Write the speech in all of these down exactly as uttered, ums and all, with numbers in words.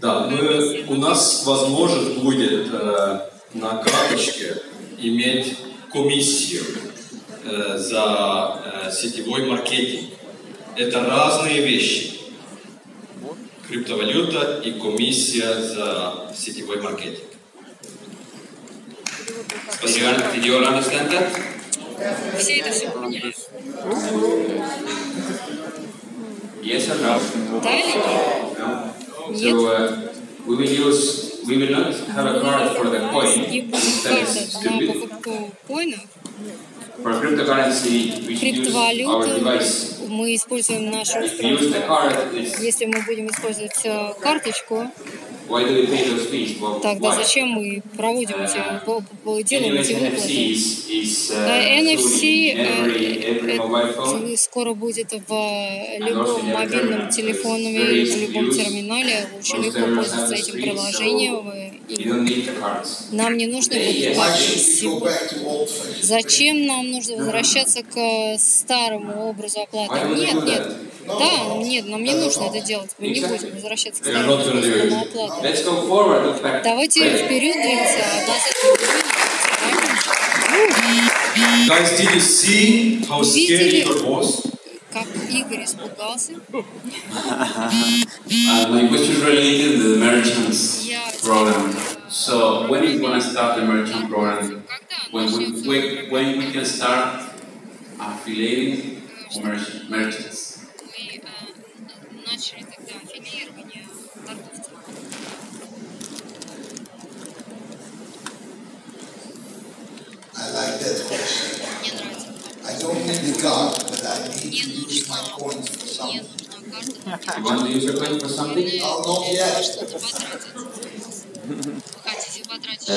Да, мы, у нас возможность будет э, на карточке иметь комиссию э, за э, сетевой маркетинг. Это разные вещи. Криптовалюта и комиссия за сетевой маркетинг. Спасибо. Все это все поняли. Yes or no? No. So uh, we will use, we will not have a card for the coin. Instead, it's stupid. For cryptocurrency, we should use our device. Мы используем нашу устройство. Если мы будем использовать карточку, тогда зачем мы проводим эти, делаем эти выплаты? эн эф си скоро будет в любом мобильном телефоне, в любом терминале. Очень легко пользоваться этим приложением. Нам не нужно будет покупать. Зачем нам нужно возвращаться к старому образу оплаты? Нет, нет. Да, нет, нам не нужно это делать. Мы не будем возвращаться к старому образу оплаты. Давайте вперед двигаться, а назад не двигаемся. Видели, как Игорь испугался? Мы начали тогда аффилирование торговцев. I like that question. I don't need the card, but I need to use my coins for something. You want to use your coins for something? No, not yet.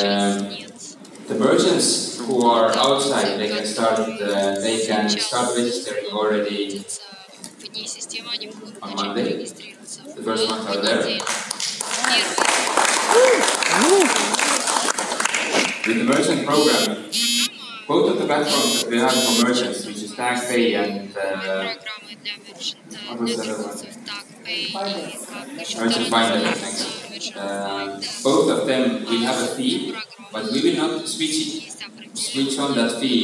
um, the merchants who are outside, they can start. Uh, they can start registering already on Monday. The first ones are there. With the merchant program. Both of the platforms that we have for merchants, which is TagPay and uh, what was the other one? MerchantFinder, thanks. Uh, both of them, we have a fee, but we will not switch it, switch on that fee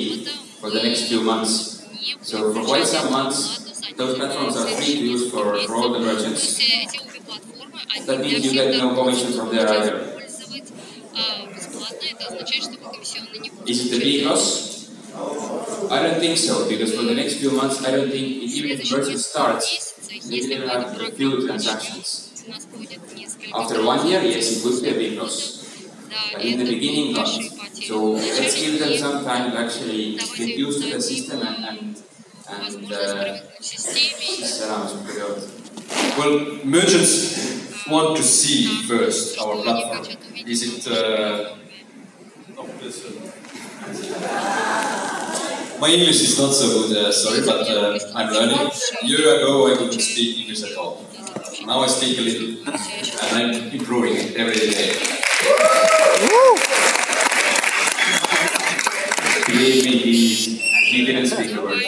for the next few months. So for quite some months, those platforms are free to use for, for all the merchants. That means you get no commission from there either. Is it a big loss? I don't think so, because for the next few months, I don't think even if the merchant starts, they will have a few transactions. After one year, yes, it would be a big loss. But in the beginning, not. So let's give them some time to actually get used to the system and, and, and uh, well, merchants want to see first our platform. Is it... Uh, My English is not so good, uh, sorry, but uh, I'm learning. A year ago I couldn't speak English at all. Now I speak a little, and I'm improving it every day. Believe me, he, he didn't speak a word.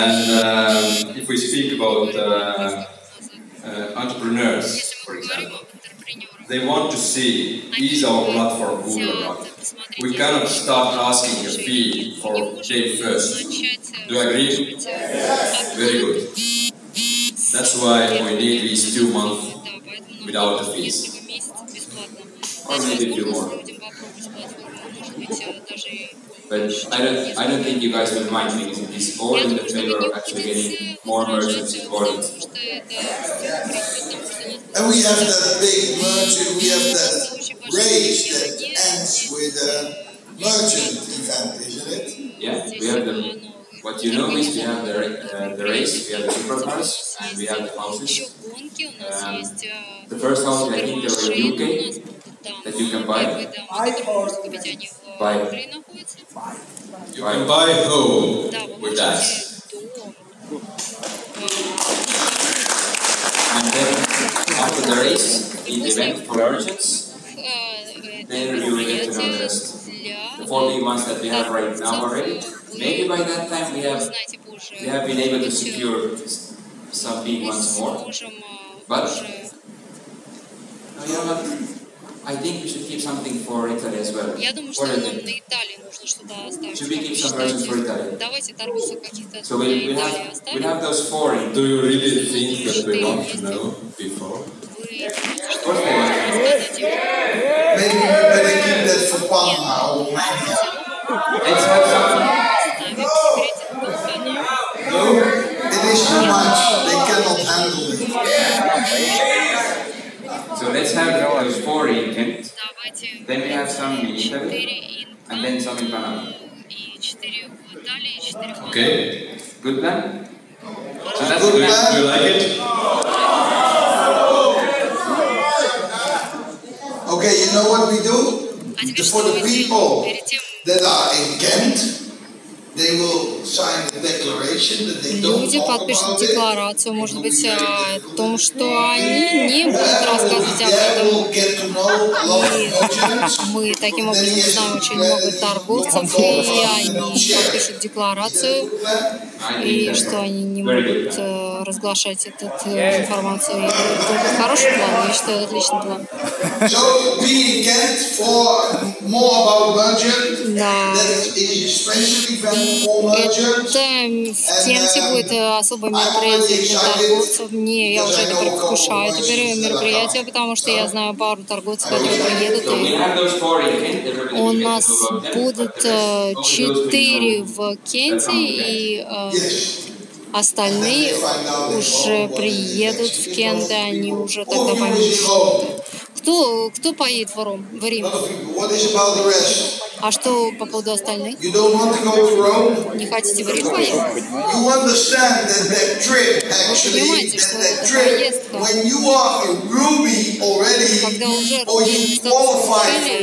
And um, if we speak about uh, uh, entrepreneurs, for example, they want to see, is our platform good or not? We cannot start asking a fee for day first. Do you agree? Yes. Very good. That's why we need these two months without the fees. Or maybe a few more. But I don't, I don't think you guys will mind me. It's all in the favor of actually getting more merchants involved. And we have that big merchant, we have that rage that ends with a merchant event, isn't it? Yeah, we have the, what you know is we have the, uh, the race, we have the supercars, and we have the houses. Um, the first house, I think, there were U K, that you can buy. Buy. You can buy home with that. And then, after the race, in the event for merchants, then you will get to know the rest. The four big ones that we have right now already. Maybe by that time we have we have been able to secure something once more. But you know what? I think we should keep something for Italy as well. Я думаю, что нам на Италии нужно что-то оставить. Should we keep some versions for Italy? Давайте торговцы какие-то. So we we have we have those four. Do you really think that we don't know before? Maybe we better keep that for Palma or Romania. Let's have something. No, it is too much. They cannot handle it. So let's have those four in Kent, then we have some in Italy, and then some in Panama. Okay. Good plan? So that's good plan. Do you like it? Okay, you know what we do? For the people that are in Kent, they will sign the declaration that they don't Люди подпишут декларацию, может быть, о том, что они не будут рассказывать об этом. Мы таким образом знаем очень много торговцев, и они подпишут декларацию, и что они не будут разглашать эту информацию. Это хороший план, я считаю, отличный план. Да. И это тем будет особое мероприятие для торговцев. Мне, я уже это предвкушаю теперь мероприятие, потому что я знаю пару торговцев, которые приедут. И у нас будут четыре в Кенте, и остальные уже приедут в Кент, и они уже тогда поймут. Кто, кто поедет в Рим? В Рим? А что по поводу остальных? Не хотите в Рим поехать? Вы понимаете, что эта поездка, когда уже